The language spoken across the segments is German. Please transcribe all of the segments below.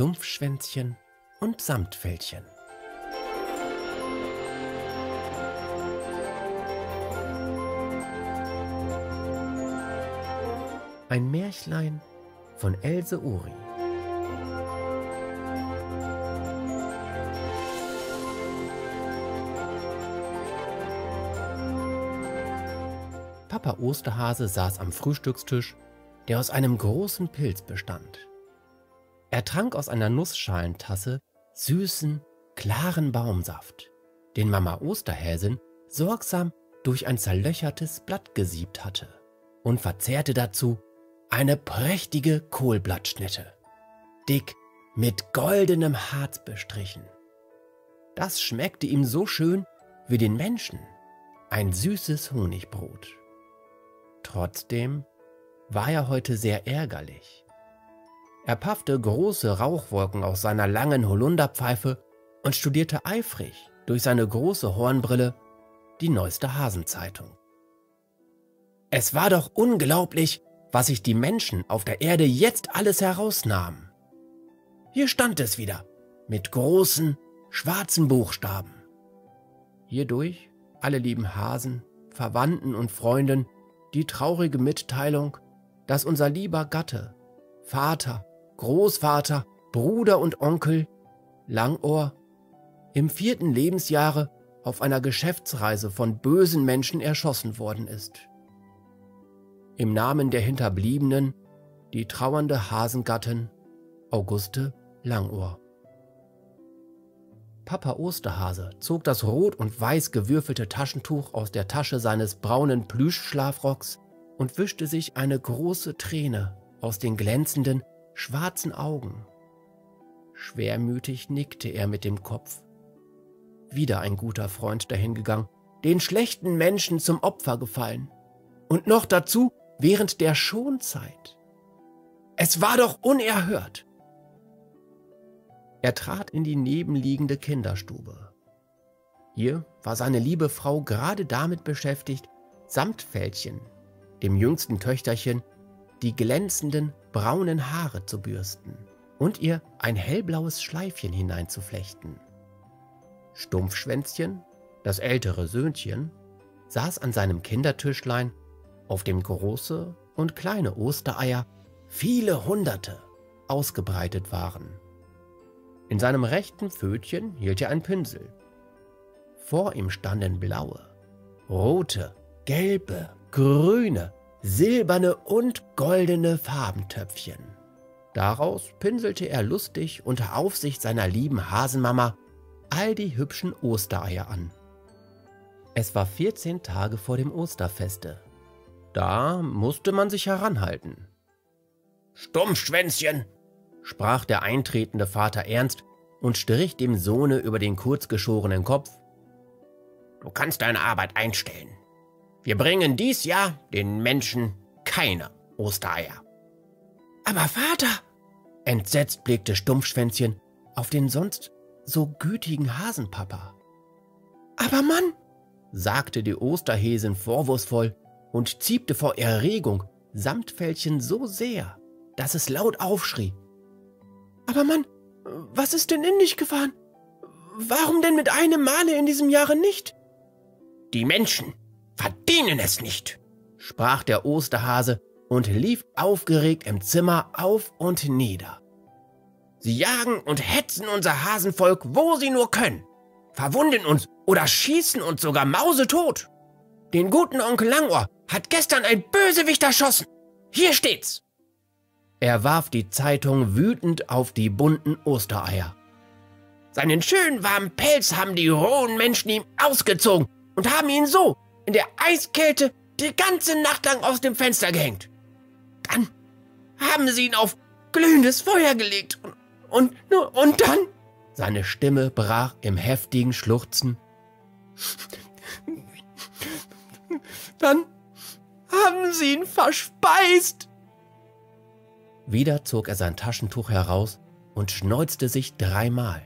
Stumpfschwänzchen und Samtfellchen. Ein Märchlein von Else Ury. Papa Osterhase saß am Frühstückstisch, der aus einem großen Pilz bestand. Er trank aus einer Nussschalentasse süßen, klaren Baumsaft, den Mama Osterhäsin sorgsam durch ein zerlöchertes Blatt gesiebt hatte, und verzehrte dazu eine prächtige Kohlblattschnitte, dick mit goldenem Harz bestrichen. Das schmeckte ihm so schön wie den Menschen, ein süßes Honigbrot. Trotzdem war er heute sehr ärgerlich. Er paffte große Rauchwolken aus seiner langen Holunderpfeife und studierte eifrig durch seine große Hornbrille die neueste Hasenzeitung. Es war doch unglaublich, was sich die Menschen auf der Erde jetzt alles herausnahmen. Hier stand es wieder, mit großen, schwarzen Buchstaben. Hierdurch, alle lieben Hasen, Verwandten und Freunden, die traurige Mitteilung, dass unser lieber Gatte, Vater, Großvater, Bruder und Onkel, Langohr, im 4. Lebensjahre auf einer Geschäftsreise von bösen Menschen erschossen worden ist. Im Namen der Hinterbliebenen, die trauernde Hasengattin, Auguste Langohr. Papa Osterhase zog das rot und weiß gewürfelte Taschentuch aus der Tasche seines braunen Plüschschlafrocks und wischte sich eine große Träne aus den glänzenden, schwarzen Augen. Schwermütig nickte er mit dem Kopf. Wieder ein guter Freund dahingegangen, den schlechten Menschen zum Opfer gefallen. Und noch dazu während der Schonzeit. Es war doch unerhört. Er trat in die nebenliegende Kinderstube. Hier war seine liebe Frau gerade damit beschäftigt, Samtfellchen, dem jüngsten Töchterchen, die glänzenden braunen Haare zu bürsten und ihr ein hellblaues Schleifchen hineinzuflechten. Stumpfschwänzchen, das ältere Söhnchen, saß an seinem Kindertischlein, auf dem große und kleine Ostereier, viele Hunderte, ausgebreitet waren. In seinem rechten Pfötchen hielt er einen Pinsel. Vor ihm standen blaue, rote, gelbe, grüne, silberne und goldene Farbentöpfchen. Daraus pinselte er lustig unter Aufsicht seiner lieben Hasenmama all die hübschen Ostereier an. Es war 14 Tage vor dem Osterfeste. Da musste man sich heranhalten. »Stumpfschwänzchen«, sprach der eintretende Vater ernst und strich dem Sohne über den kurzgeschorenen Kopf. »Du kannst deine Arbeit einstellen. Wir bringen dies Jahr den Menschen keine Ostereier.« »Aber Vater«, entsetzt blickte Stumpfschwänzchen auf den sonst so gütigen Hasenpapa. »Aber Mann«, sagte die Osterhäsin vorwurfsvoll und ziepte vor Erregung Samtfellchen so sehr, dass es laut aufschrie. »Aber Mann, was ist denn in dich gefahren? Warum denn mit einem Male in diesem Jahre nicht?« »Die Menschen verdienen es nicht«, sprach der Osterhase und lief aufgeregt im Zimmer auf und nieder. »Sie jagen und hetzen unser Hasenvolk, wo sie nur können, verwunden uns oder schießen uns sogar mausetot. Den guten Onkel Langohr hat gestern ein Bösewicht erschossen. Hier steht's.« Er warf die Zeitung wütend auf die bunten Ostereier. »Seinen schönen warmen Pelz haben die rohen Menschen ihm ausgezogen und haben ihn so in der Eiskälte die ganze Nacht lang aus dem Fenster gehängt. Dann haben sie ihn auf glühendes Feuer gelegt und dann...« Seine Stimme brach im heftigen Schluchzen. »Dann haben sie ihn verspeist.« Wieder zog er sein Taschentuch heraus und schneuzte sich 3 Mal.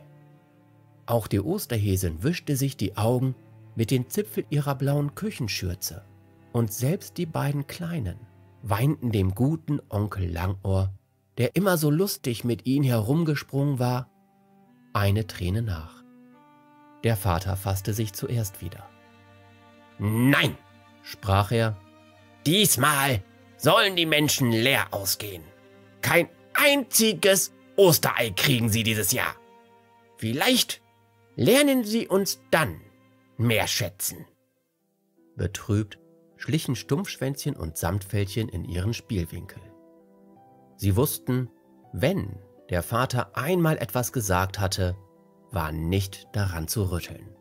Auch die Osterhäsin wischte sich die Augen mit den Zipfeln ihrer blauen Küchenschürze, und selbst die beiden Kleinen weinten dem guten Onkel Langohr der immer so lustig mit ihnen herumgesprungen war, eine Träne nach. Der Vater fasste sich zuerst wieder. »Nein«, sprach er, »diesmal sollen die Menschen leer ausgehen. Kein einziges Osterei kriegen sie dieses Jahr. Vielleicht lernen sie uns dann mehr schätzen.« Betrübt schlichen Stumpfschwänzchen und Samtfellchen in ihren Spielwinkel. Sie wussten, wenn der Vater einmal etwas gesagt hatte, war nicht daran zu rütteln.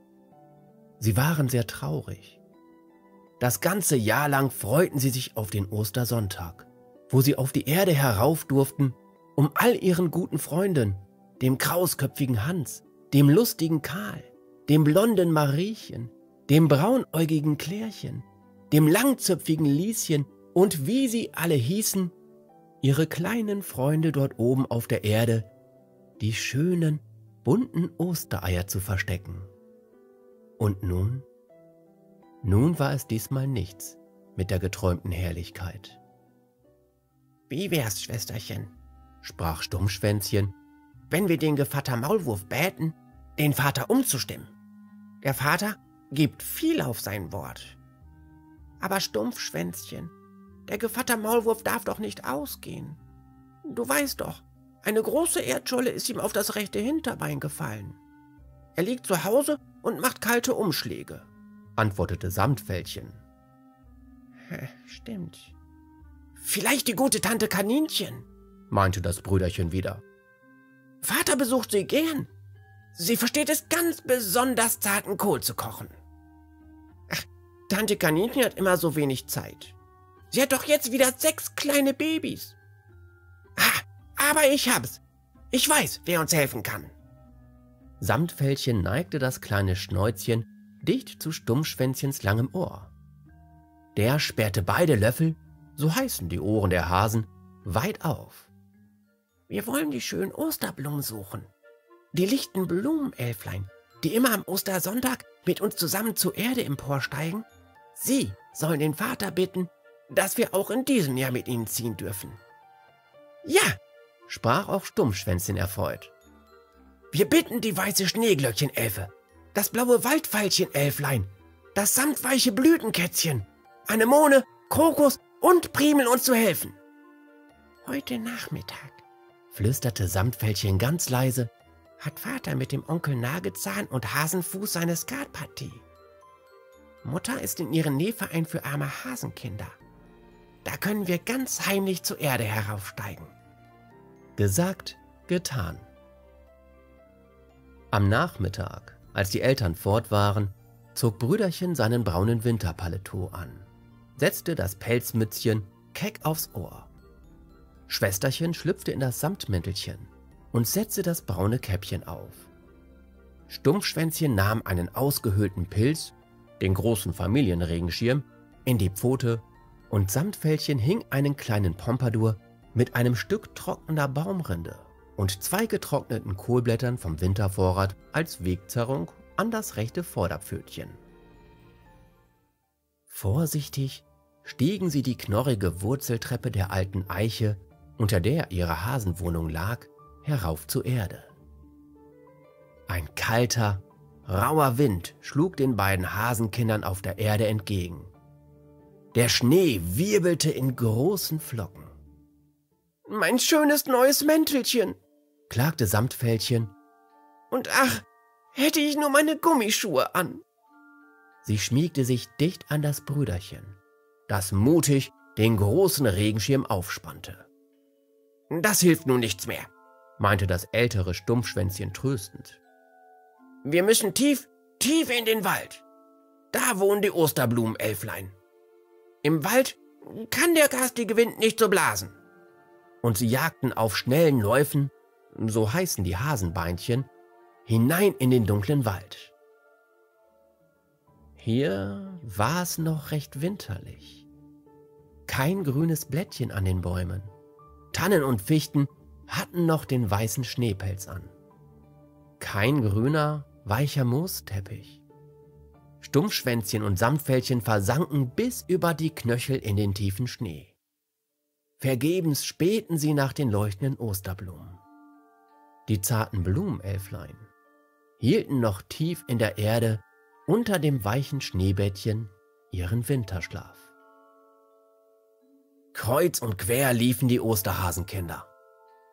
Sie waren sehr traurig. Das ganze Jahr lang freuten sie sich auf den Ostersonntag, wo sie auf die Erde herauf durften, um all ihren guten Freunden, dem krausköpfigen Hans, dem lustigen Karl, dem blonden Mariechen, dem braunäugigen Klärchen, dem langzöpfigen Lieschen und wie sie alle hießen, ihre kleinen Freunde dort oben auf der Erde, die schönen, bunten Ostereier zu verstecken. Und nun? Nun war es diesmal nichts mit der geträumten Herrlichkeit. »Wie wär's, Schwesterchen«, sprach Stumpfschwänzchen, »wenn wir den Gevatter Maulwurf bäten, den Vater umzustimmen? Der Vater gibt viel auf sein Wort. Aber Stumpfschwänzchen, der Gevatter Maulwurf darf doch nicht ausgehen. Du weißt doch, eine große Erdscholle ist ihm auf das rechte Hinterbein gefallen. Er liegt zu Hause und macht kalte Umschläge«, antwortete Samtfellchen. »Stimmt. Vielleicht die gute Tante Kaninchen«, meinte das Brüderchen wieder. »Vater besucht sie gern. Sie versteht es ganz besonders, zarten Kohl zu kochen. Ach, Tante Kaninchen hat immer so wenig Zeit. Sie hat doch jetzt wieder 6 kleine Babys. Ah, aber ich hab's. Ich weiß, wer uns helfen kann.« Samtfellchen neigte das kleine Schnäuzchen dicht zu Stumpfschwänzchens langem Ohr. Der sperrte beide Löffel, so heißen die Ohren der Hasen, weit auf. »Wir wollen die schönen Osterblumen suchen. Die lichten Blumenelflein, die immer am Ostersonntag mit uns zusammen zur Erde emporsteigen, sie sollen den Vater bitten, dass wir auch in diesem Jahr mit ihnen ziehen dürfen.« »Ja«, sprach auch Stumpfschwänzchen erfreut. »Wir bitten die weiße Schneeglöckchen-Elfe, das blaue Waldveilchen-Elflein, das samtweiche Blütenkätzchen, Anemone, Krokus und Primel uns zu helfen.« »Heute Nachmittag«, flüsterte Samtfellchen ganz leise, »hat Vater mit dem Onkel Nagezahn und Hasenfuß seine Skatpartie. Mutter ist in ihrem Nähverein für arme Hasenkinder. Da können wir ganz heimlich zur Erde heraufsteigen.« Gesagt, getan. Am Nachmittag, als die Eltern fort waren, zog Brüderchen seinen braunen Winterpaletot an, setzte das Pelzmützchen keck aufs Ohr. Schwesterchen schlüpfte in das Samtmäntelchen und setzte das braune Käppchen auf. Stumpfschwänzchen nahm einen ausgehöhlten Pilz, den großen Familienregenschirm, in die Pfote, und Samtfellchen hing einen kleinen Pompadour mit einem Stück trockener Baumrinde und 2 getrockneten Kohlblättern vom Wintervorrat als Wegzerrung an das rechte Vorderpfötchen. Vorsichtig stiegen sie die knorrige Wurzeltreppe der alten Eiche, unter der ihre Hasenwohnung lag, herauf zur Erde. Ein kalter, rauer Wind schlug den beiden Hasenkindern auf der Erde entgegen. Der Schnee wirbelte in großen Flocken. »Mein schönes neues Mäntelchen«, klagte Samtfellchen. »Und ach, hätte ich nur meine Gummischuhe an.« Sie schmiegte sich dicht an das Brüderchen, das mutig den großen Regenschirm aufspannte. »Das hilft nun nichts mehr«, meinte das ältere Stumpfschwänzchen tröstend. »Wir müssen tief, tief in den Wald. Da wohnen die Osterblumenelflein. Im Wald kann der garstige Wind nicht so blasen.« Und sie jagten auf schnellen Läufen, so heißen die Hasenbeinchen, hinein in den dunklen Wald. Hier war es noch recht winterlich. Kein grünes Blättchen an den Bäumen. Tannen und Fichten hatten noch den weißen Schneepelz an. Kein grüner, weicher Moosteppich. Stumpfschwänzchen und Samtfellchen versanken bis über die Knöchel in den tiefen Schnee. Vergebens spähten sie nach den leuchtenden Osterblumen. Die zarten Blumenelflein hielten noch tief in der Erde unter dem weichen Schneebettchen ihren Winterschlaf. Kreuz und quer liefen die Osterhasenkinder.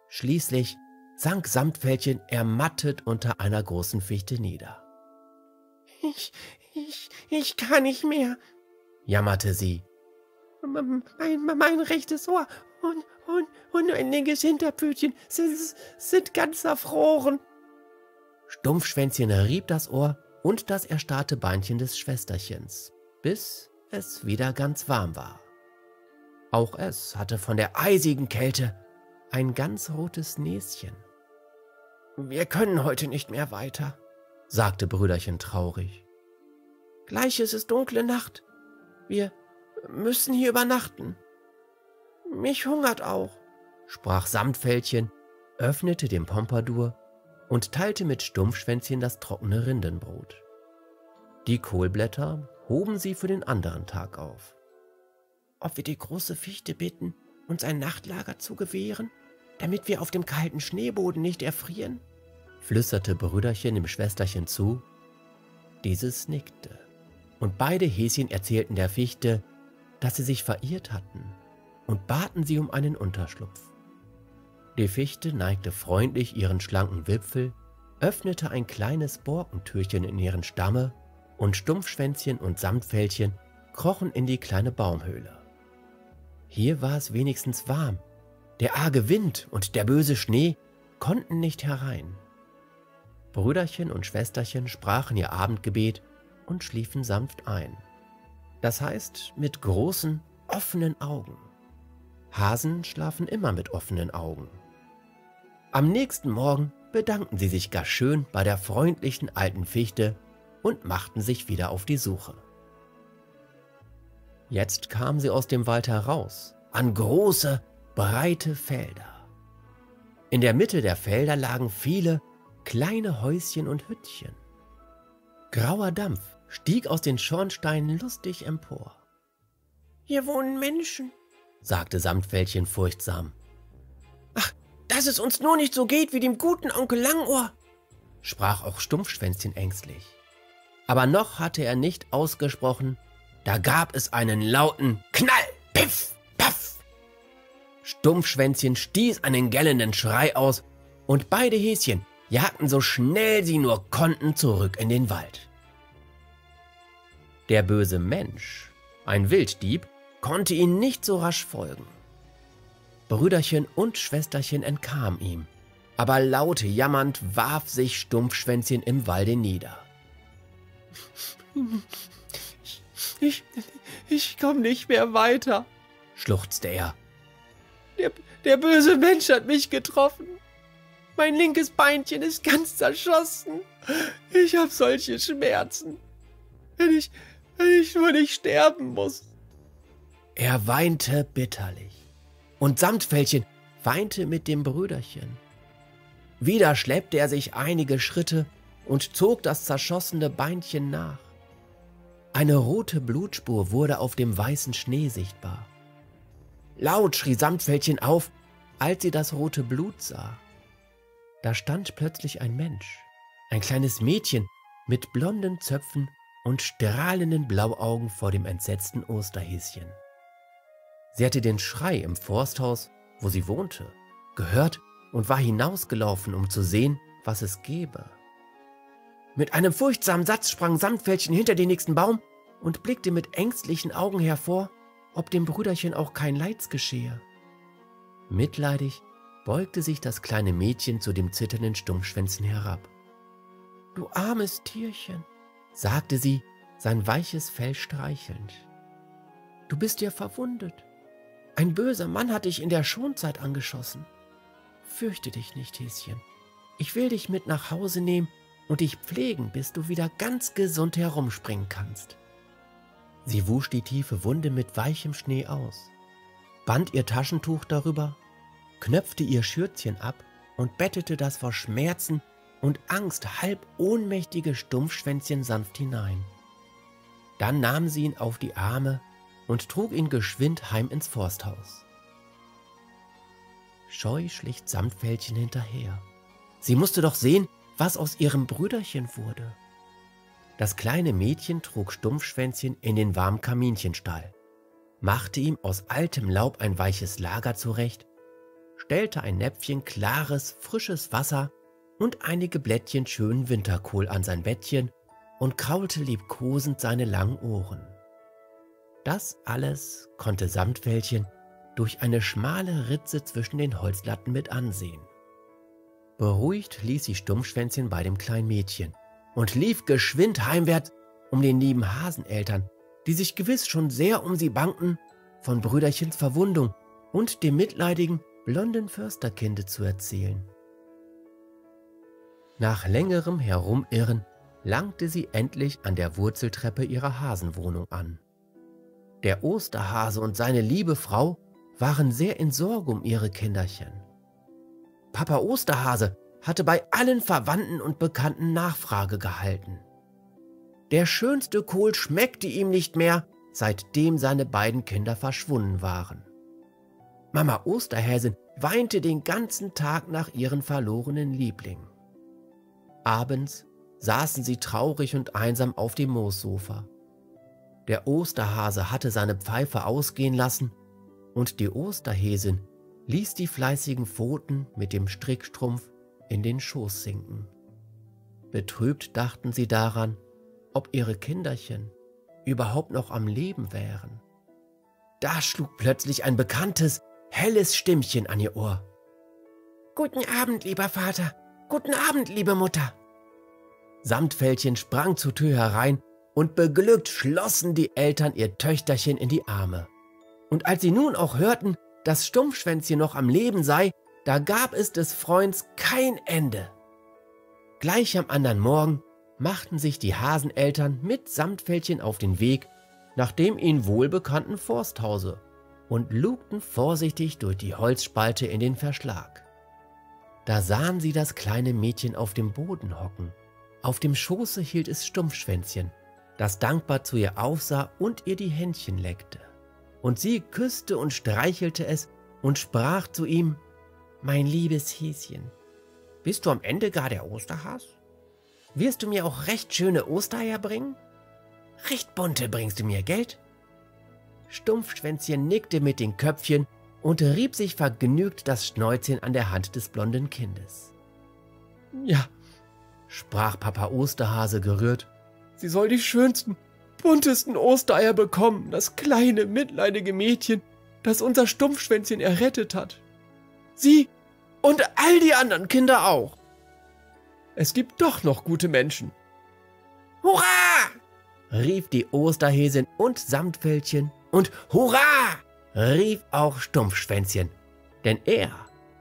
Schließlich sank Samtfellchen ermattet unter einer großen Fichte nieder. »Ich kann nicht mehr«, jammerte sie. »Mein rechtes Ohr und ein linkes Hinterpfötchen sind ganz erfroren.« Stumpfschwänzchen rieb das Ohr und das erstarrte Beinchen des Schwesterchens, bis es wieder ganz warm war. Auch es hatte von der eisigen Kälte ein ganz rotes Näschen. »Wir können heute nicht mehr weiter«, sagte Brüderchen traurig. »Gleich ist es dunkle Nacht. Wir müssen hier übernachten.« »Mich hungert auch«, sprach Samtfellchen, öffnete den Pompadour und teilte mit Stumpfschwänzchen das trockene Rindenbrot. Die Kohlblätter hoben sie für den anderen Tag auf. »Ob wir die große Fichte bitten, uns ein Nachtlager zu gewähren, damit wir auf dem kalten Schneeboden nicht erfrieren?« flüsterte Brüderchen dem Schwesterchen zu. Dieses nickte, und beide Häschen erzählten der Fichte, dass sie sich verirrt hatten und baten sie um einen Unterschlupf. Die Fichte neigte freundlich ihren schlanken Wipfel, öffnete ein kleines Borkentürchen in ihren Stamme, und Stumpfschwänzchen und Samtfellchen krochen in die kleine Baumhöhle. Hier war es wenigstens warm. Der arge Wind und der böse Schnee konnten nicht herein. Brüderchen und Schwesterchen sprachen ihr Abendgebet und schliefen sanft ein. Das heißt, mit großen, offenen Augen. Hasen schlafen immer mit offenen Augen. Am nächsten Morgen bedankten sie sich gar schön bei der freundlichen alten Fichte und machten sich wieder auf die Suche. Jetzt kamen sie aus dem Wald heraus, an große, breite Felder. In der Mitte der Felder lagen viele kleine Häuschen und Hüttchen. Grauer Dampf stieg aus den Schornsteinen lustig empor. »Hier wohnen Menschen«, sagte Samtfellchen furchtsam. »Ach, dass es uns nur nicht so geht wie dem guten Onkel Langohr«, sprach auch Stumpfschwänzchen ängstlich. Aber noch hatte er nicht ausgesprochen, da gab es einen lauten Knall, Piff, Paff. Stumpfschwänzchen stieß einen gellenden Schrei aus und beide Häschen jagten so schnell sie nur konnten zurück in den Wald. Der böse Mensch, ein Wilddieb, konnte ihnen nicht so rasch folgen. Brüderchen und Schwesterchen entkamen ihm, aber laut jammernd warf sich Stumpfschwänzchen im Walde nieder. Ich komme nicht mehr weiter«, schluchzte er. Der böse Mensch hat mich getroffen. Mein linkes Beinchen ist ganz zerschossen. Ich habe solche Schmerzen. Wenn ich nur nicht sterben muss.« Er weinte bitterlich. Und Samtfellchen weinte mit dem Brüderchen. Wieder schleppte er sich einige Schritte und zog das zerschossene Beinchen nach. Eine rote Blutspur wurde auf dem weißen Schnee sichtbar. Laut schrie Samtfellchen auf, als sie das rote Blut sah. Da stand plötzlich ein Mensch, ein kleines Mädchen mit blonden Zöpfen und strahlenden Blauaugen vor dem entsetzten Osterhäschen. Sie hatte den Schrei im Forsthaus, wo sie wohnte, gehört und war hinausgelaufen, um zu sehen, was es gäbe. Mit einem furchtsamen Satz sprang Samtfellchen hinter den nächsten Baum und blickte mit ängstlichen Augen hervor, ob dem Brüderchen auch kein Leids geschehe. Mitleidig beugte sich das kleine Mädchen zu dem zitternden Stumpfschwänzchen herab. »Du armes Tierchen«, sagte sie, sein weiches Fell streichelnd. »Du bist ja verwundet. Ein böser Mann hat dich in der Schonzeit angeschossen. Fürchte dich nicht, Häschen. Ich will dich mit nach Hause nehmen und dich pflegen, bis du wieder ganz gesund herumspringen kannst.« Sie wusch die tiefe Wunde mit weichem Schnee aus, band ihr Taschentuch darüber, knöpfte ihr Schürzchen ab und bettete das vor Schmerzen und Angst halb ohnmächtige Stumpfschwänzchen sanft hinein. Dann nahm sie ihn auf die Arme und trug ihn geschwind heim ins Forsthaus. Scheu schlich Samtfellchen hinterher. Sie musste doch sehen, was aus ihrem Brüderchen wurde. Das kleine Mädchen trug Stumpfschwänzchen in den warmen Kaminchenstall, machte ihm aus altem Laub ein weiches Lager zurecht, stellte ein Näpfchen klares, frisches Wasser und einige Blättchen schönen Winterkohl an sein Bettchen und kraulte liebkosend seine langen Ohren. Das alles konnte Samtfellchen durch eine schmale Ritze zwischen den Holzlatten mit ansehen. Beruhigt ließ sie Stumpfschwänzchen bei dem kleinen Mädchen und lief geschwind heimwärts, um den lieben Haseneltern, die sich gewiss schon sehr um sie bangten, von Brüderchens Verwundung und dem mitleidigen, blonden Försterkinde zu erzählen. Nach längerem Herumirren langte sie endlich an der Wurzeltreppe ihrer Hasenwohnung an. Der Osterhase und seine liebe Frau waren sehr in Sorge um ihre Kinderchen. Papa Osterhase hatte bei allen Verwandten und Bekannten Nachfrage gehalten. Der schönste Kohl schmeckte ihm nicht mehr, seitdem seine beiden Kinder verschwunden waren. Mama Osterhäsin weinte den ganzen Tag nach ihren verlorenen Lieblingen. Abends saßen sie traurig und einsam auf dem Moossofa. Der Osterhase hatte seine Pfeife ausgehen lassen und die Osterhäsin ließ die fleißigen Pfoten mit dem Strickstrumpf in den Schoß sinken. Betrübt dachten sie daran, ob ihre Kinderchen überhaupt noch am Leben wären. Da schlug plötzlich ein bekanntes, helles Stimmchen an ihr Ohr. »Guten Abend, lieber Vater! Guten Abend, liebe Mutter!« Samtfellchen sprang zur Tür herein und beglückt schlossen die Eltern ihr Töchterchen in die Arme. Und als sie nun auch hörten, dass Stumpfschwänzchen noch am Leben sei, da gab es des Freunds kein Ende. Gleich am anderen Morgen machten sich die Haseneltern mit Samtfellchen auf den Weg nach dem ihnen wohlbekannten Forsthause und lugten vorsichtig durch die Holzspalte in den Verschlag. Da sahen sie das kleine Mädchen auf dem Boden hocken. Auf dem Schoße hielt es Stumpfschwänzchen, das dankbar zu ihr aufsah und ihr die Händchen leckte. Und sie küsste und streichelte es und sprach zu ihm, »Mein liebes Häschen, bist du am Ende gar der Osterhas? Wirst du mir auch recht schöne Ostereier bringen? Recht bunte bringst du mir, gell?« Stumpfschwänzchen nickte mit den Köpfchen und rieb sich vergnügt das Schnäuzchen an der Hand des blonden Kindes. »Ja«, sprach Papa Osterhase gerührt, »sie soll die schönsten, buntesten Ostereier bekommen, das kleine, mitleidige Mädchen, das unser Stumpfschwänzchen errettet hat. Sie und all die anderen Kinder auch. Es gibt doch noch gute Menschen.« »Hurra!« rief die Osterhäsin und Samtfellchen und »Hurra!« rief auch Stumpfschwänzchen, denn er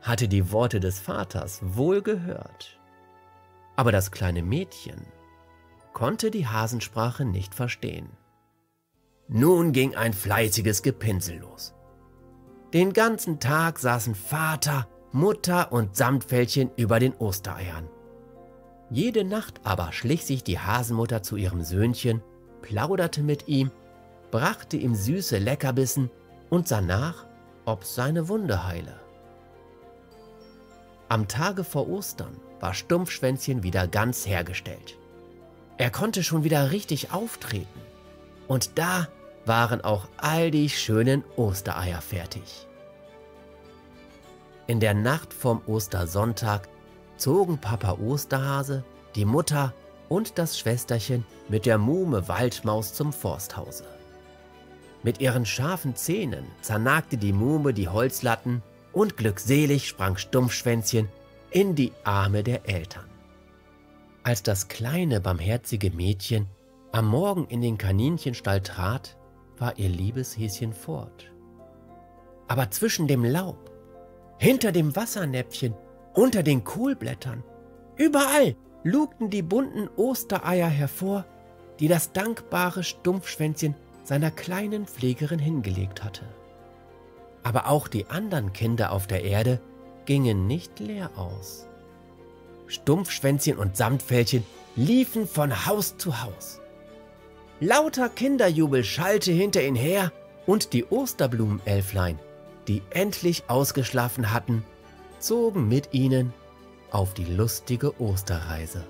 hatte die Worte des Vaters wohl gehört. Aber das kleine Mädchen konnte die Hasensprache nicht verstehen. Nun ging ein fleißiges Gepinsel los. Den ganzen Tag saßen Vater, Mutter und Samtfellchen über den Ostereiern. Jede Nacht aber schlich sich die Hasenmutter zu ihrem Söhnchen, plauderte mit ihm, brachte ihm süße Leckerbissen und sah nach, ob seine Wunde heile. Am Tage vor Ostern war Stumpfschwänzchen wieder ganz hergestellt. Er konnte schon wieder richtig auftreten. Und da waren auch all die schönen Ostereier fertig. In der Nacht vom Ostersonntag zogen Papa Osterhase, die Mutter und das Schwesterchen mit der Muhme Waldmaus zum Forsthause. Mit ihren scharfen Zähnen zernagte die Muhme die Holzlatten und glückselig sprang Stumpfschwänzchen in die Arme der Eltern. Als das kleine, barmherzige Mädchen am Morgen in den Kaninchenstall trat, war ihr liebes Häschen fort. Aber zwischen dem Laub, hinter dem Wassernäpfchen, unter den Kohlblättern, überall lugten die bunten Ostereier hervor, die das dankbare Stumpfschwänzchen seiner kleinen Pflegerin hingelegt hatte. Aber auch die anderen Kinder auf der Erde gingen nicht leer aus. Stumpfschwänzchen und Samtfellchen liefen von Haus zu Haus. Lauter Kinderjubel schallte hinter ihnen her und die Osterblumenelflein, die endlich ausgeschlafen hatten, zogen mit ihnen auf die lustige Osterreise.